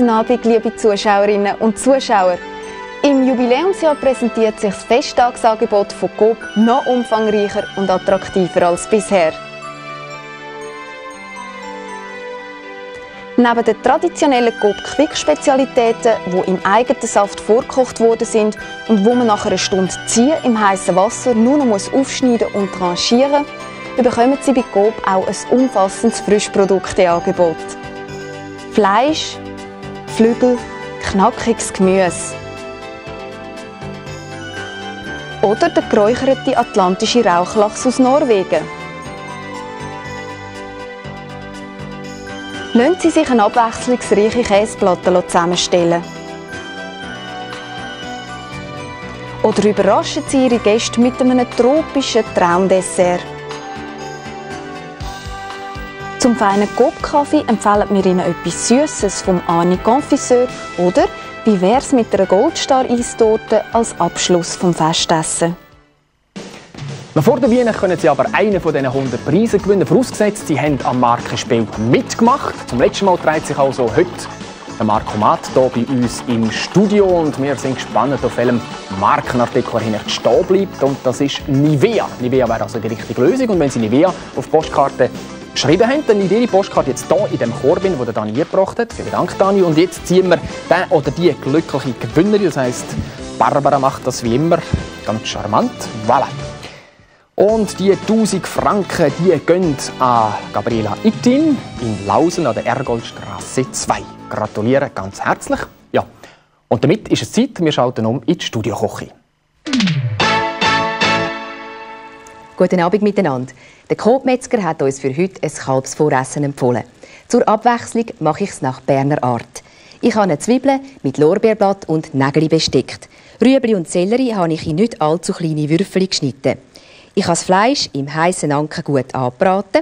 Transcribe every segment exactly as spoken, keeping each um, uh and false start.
Guten Abend, liebe Zuschauerinnen und Zuschauer. Im Jubiläumsjahr präsentiert sich das Festtagsangebot von Coop noch umfangreicher und attraktiver als bisher. Neben den traditionellen Coop-Quick-Spezialitäten, die im eigenen Saft vorgekocht worden sind und wo man nach einer Stunde Ziehen im heißen Wasser nur noch aufschneiden und tranchieren muss, bekommen Sie bei Coop auch ein umfassendes Frischprodukteangebot. Fleisch, Flügel, knackiges Gemüse. Oder der geräucherte atlantische Rauchlachs aus Norwegen. Lassen Sie sich eine abwechslungsreiche Käseplatte zusammenstellen. Oder überraschen Sie Ihre Gäste mit einem tropischen Traumdessert. Zum feinen Coop-Kaffee empfehlen wir Ihnen etwas Süßes vom Arnig Confisseur oder wie wäre es mit einer Goldstar-Eistorte als Abschluss des Festessen. Noch vor der Weihnachten können Sie aber einen von diesen hundert Preisen gewinnen, vorausgesetzt, Sie haben am Markenspiel mitgemacht. Zum letzten Mal dreht sich also heute der Marco Matt hier bei uns im Studio und wir sind gespannt, auf welchem Markenartikel er stehen bleibt. Und das ist Nivea. Nivea wäre also die richtige Lösung und wenn Sie Nivea auf Postkarten geschrieben haben, dann liegt Ihre Postkarte jetzt hier in dem Korb, den der Dani gebracht hat. Vielen Dank, Dani. Und jetzt ziehen wir den oder die glückliche Gewinnerin, das heisst, Barbara macht das wie immer ganz charmant. Voilà. Und die tausend Franken, die gehen an Gabriela Itin in Lausen an der Ergoldstrasse zwei. Gratuliere ganz herzlich. Ja. Und damit ist es Zeit, wir schalten um in die Studio Kochi. Guten Abend miteinander. Der Kot-Metzger hat uns für heute ein Kalbsvoressen empfohlen. Zur Abwechslung mache ich es nach Berner Art. Ich habe Zwiebeln mit Lorbeerblatt und Nägeli bestickt. Rüebli und Sellerie habe ich in nicht allzu kleine Würfel geschnitten. Ich habe das Fleisch im heißen Anken gut anbraten,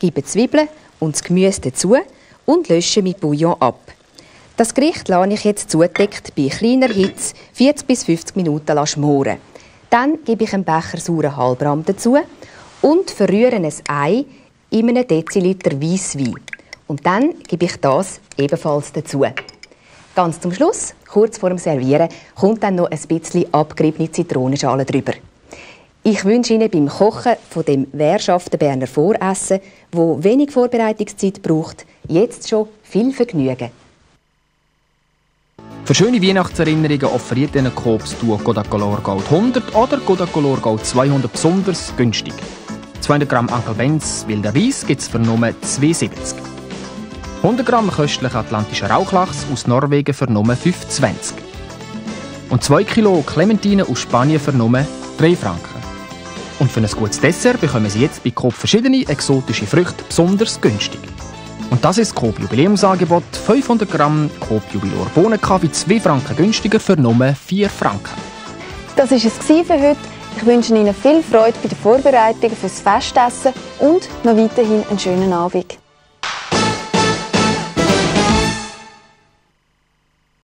gebe Zwiebeln und das Gemüse dazu und lösche mein Bouillon ab. Das Gericht lasse ich jetzt zudeckt bei kleiner Hitze vierzig bis fünfzig Minuten schmoren. Dann gebe ich einen Becher sauren Halbrahm dazu und verrühre ein Ei in einem Deziliter Weisswein. Und dann gebe ich das ebenfalls dazu. Ganz zum Schluss, kurz vor dem Servieren, kommt dann noch ein bisschen abgeriebene Zitronenschale drüber. Ich wünsche Ihnen beim Kochen von dem wehrschaften Berner Voressen, wo wenig Vorbereitungszeit braucht, jetzt schon viel Vergnügen. Für schöne Weihnachtserinnerungen offeriert Ihnen Coops Duo Codacolor Gold hundert oder Codacolor Gold zweihundert besonders günstig. zweihundert Gramm Angelbenz Wildreis gibt es für nur zwei Franken siebzig. hundert Gramm köstlicher atlantischer Rauchlachs aus Norwegen für nur fünf Franken zwanzig. Und zwei Kilo Clementine aus Spanien für nur drei Franken. Und für ein gutes Dessert bekommen Sie jetzt bei Coop verschiedene exotische Früchte besonders günstig. Und das ist Coop Jubiläumsangebot. fünfhundert Gramm Coop Jubilor Bohnenkaffee zwei Franken günstiger für nur vier Franken. Das war es für heute. Ich wünsche Ihnen viel Freude bei den Vorbereitungen für das Festessen und noch weiterhin einen schönen Abend.